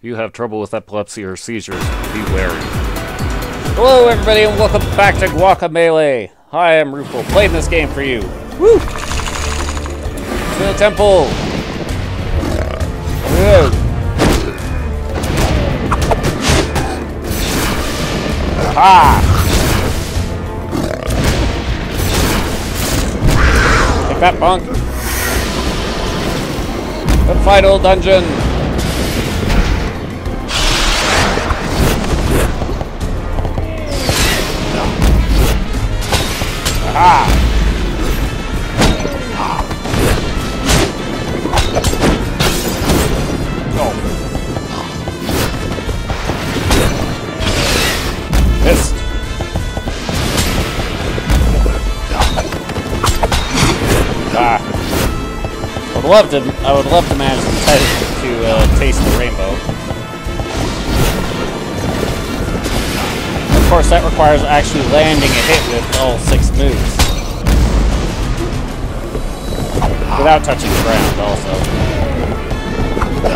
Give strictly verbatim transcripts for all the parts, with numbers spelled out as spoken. If you have trouble with epilepsy or seizures, be wary. Hello everybody and welcome back to Guacamelee! Hi, I'm Ryufl, playing this game for you. Woo! To the temple! Ah! Take that, punk! The final dungeon! Ah! No. Missed. Ah. I would love to. I would love to manage to, to uh, taste the rainbow. Of course, that requires actually landing a hit with all six moves. Without touching the ground, also. Let's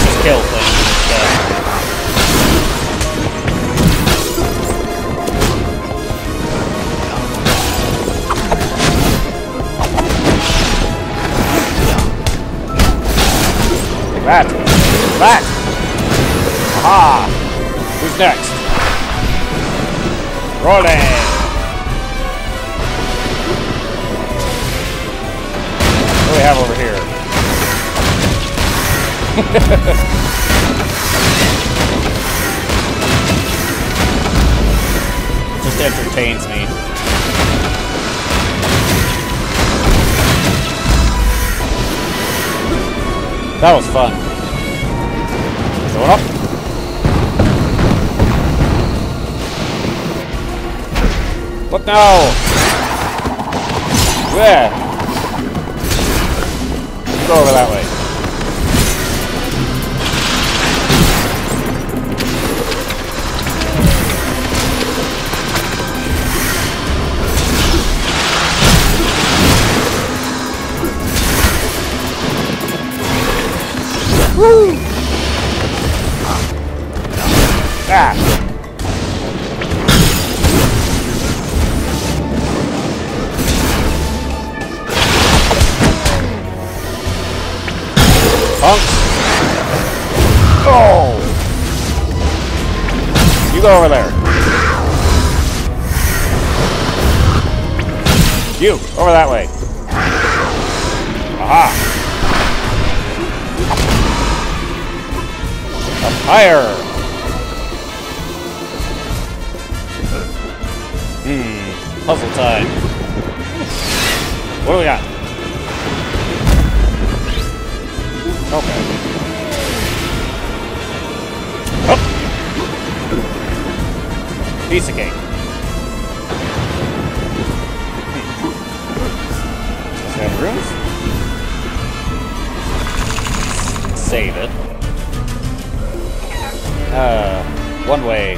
just kill things That! That! Aha! Who's next? Rolling! What do we have over here? It just entertains me. That was fun. Going up. What now? Where? Go over that way. Woo! Ah! Punk! Oh! You go over there. You! Over that way. Aha! Up higher! Hmm, puzzle time. What do we got? Okay. Oh! Piece of cake. Does it have rooms? Save it. Uh, one way.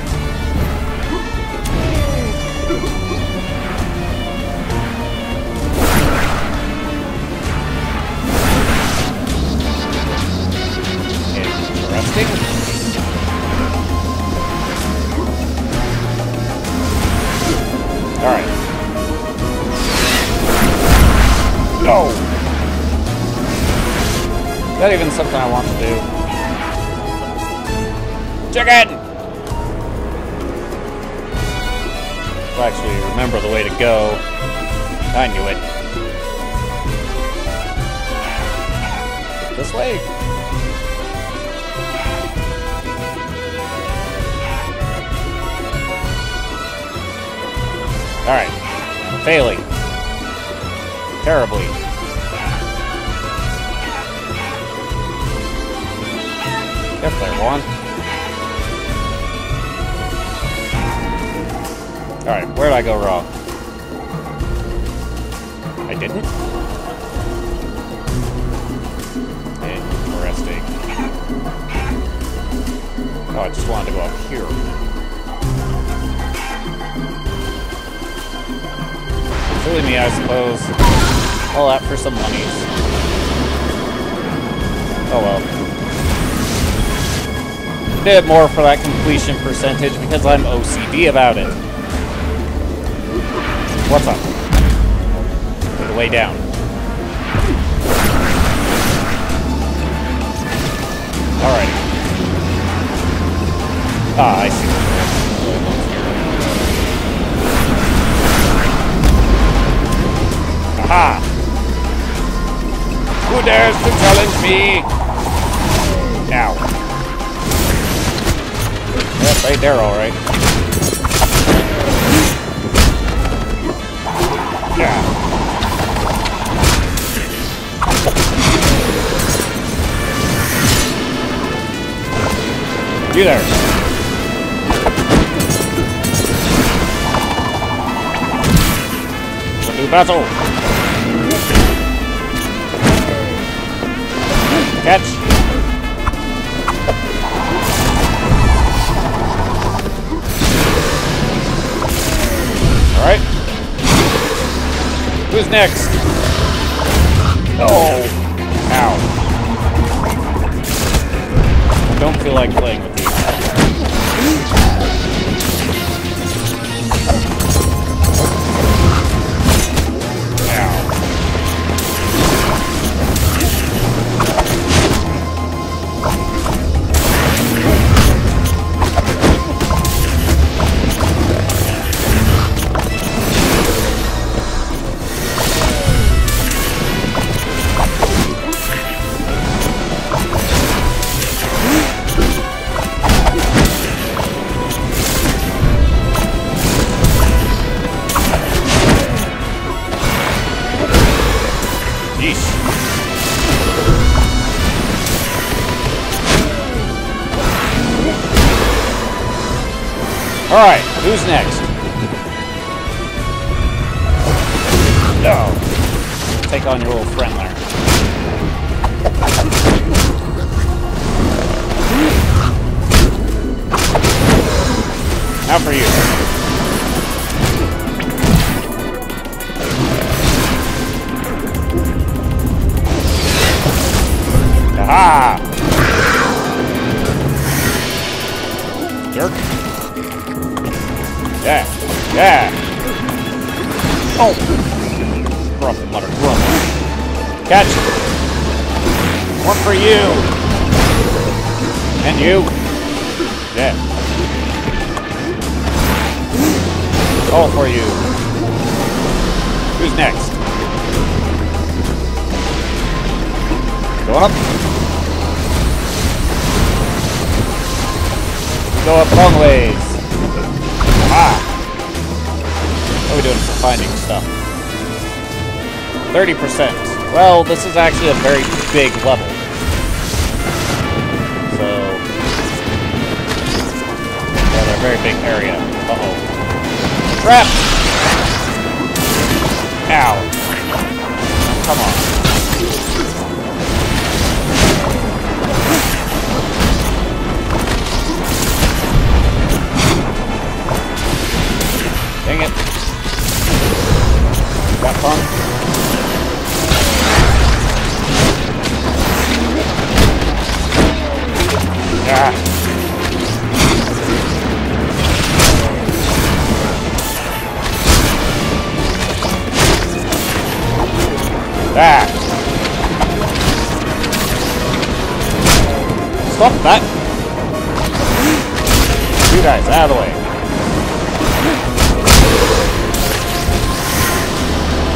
Interesting. All right. No. Is that even something I want to do? Chicken! If I actually remember the way to go, I knew it. This way? Alright. Failing. Terribly. If there one. Alright, where did I go wrong? I didn't? Interesting. No, I just wanted to go up here. Silly me, I suppose. All that for some monies. Oh well. Did more for that completion percentage because I'm O C D about it. What's up? Put the way down. Alrighty. Ah, I see. Aha! Who dares to challenge me? Now. Yep, right there, alright. Yeah. You there. Battle! Catch! Alright. Who's next? Oh! Ow. I don't feel like playing with these. Alright, who's next? No. Take on your little friend there. Now for you. Aha! Jerk. Yeah, yeah. Oh, grumble, mutter, grumble. Catch. One for you. And you. Yeah. All for you. Who's next? Go up. Go up long ways. Ah! What are we doing for finding stuff? thirty percent. Well, this is actually a very big level. So... yeah, a very big area. Uh-oh. Trap! Ow. Come on. Dang it. Got fun. Ah. Ah. Stop that. You guys out of the way.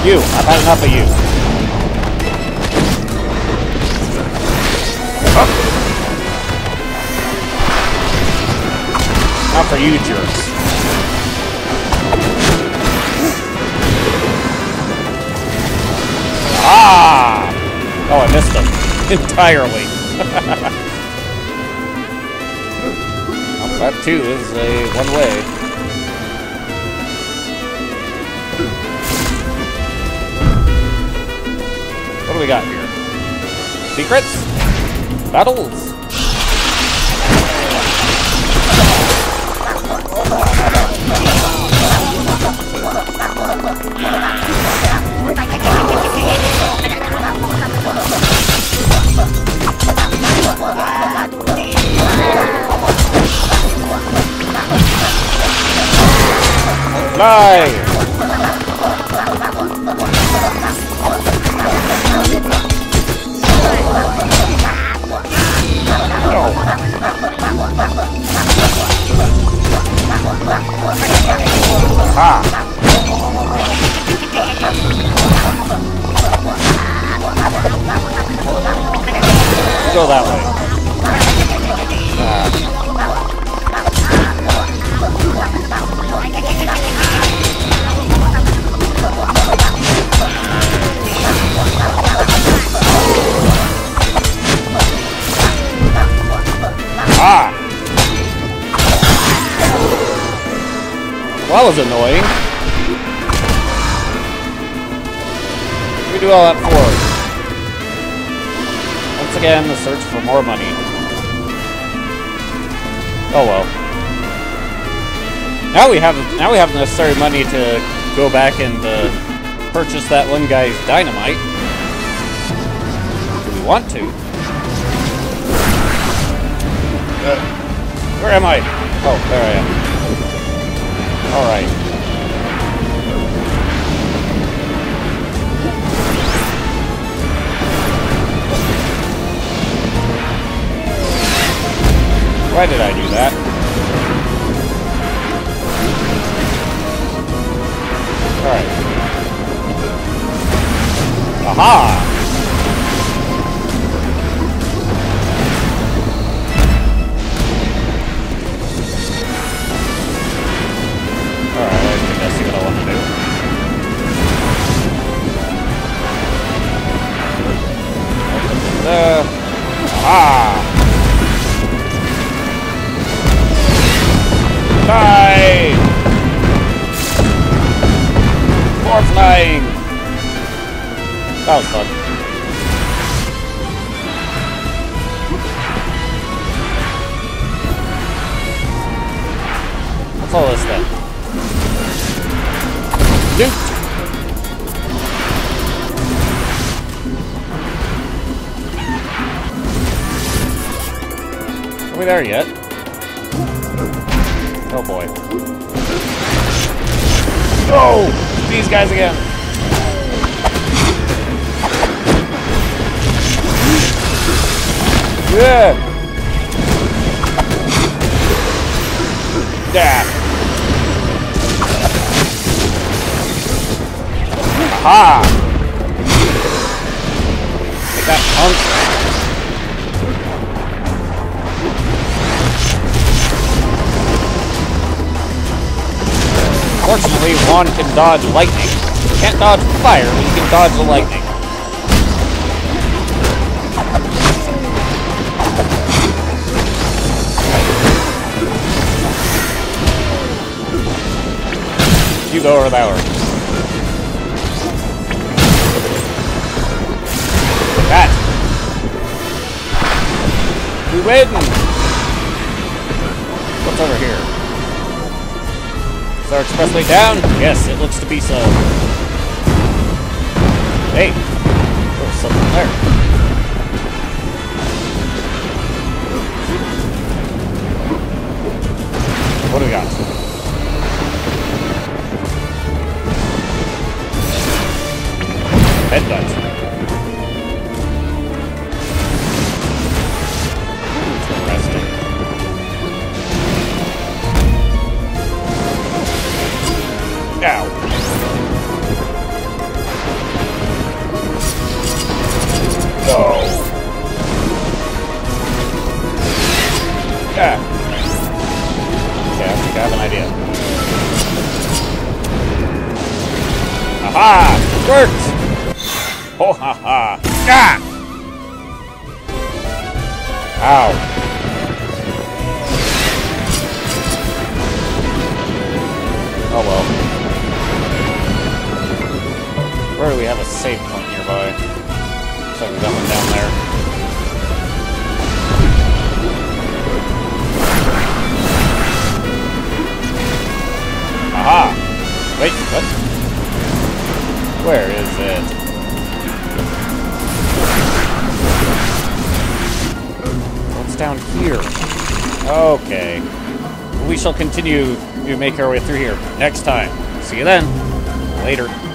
You. I've had enough of you. Oh. Not for you, jerks. Ah! Oh, I missed him. Entirely. That, too, is a one-way. What do we got here? Secrets? Battles? Fly. No. Ah. Go that way. Ah! Well, that was annoying. We do all that for us. Again, the search for more money. Oh well. Now we have now we have the necessary money to go back and uh, purchase that one guy's dynamite. Do we want to? Uh, where am I? Oh, there I am. All right. Why did I do that? Alright. Aha! Alright, I think I see what I want to do. There. Aha! Fly! More flying! That was fun. What's all this then? Loot! Are we there yet? Oh boy. Oh! These guys again! Yeah! Yeah! Aha! Take that punk! Fortunately, Juan can dodge lightning. He can't dodge fire, but he can dodge the lightning. You go over that way. That! We win! What's over here? Is our expressway down? Yes, it looks to be so. Hey, there's something there. What do we got? Headbutt. Continue to make our way through here next time. See you then. Later.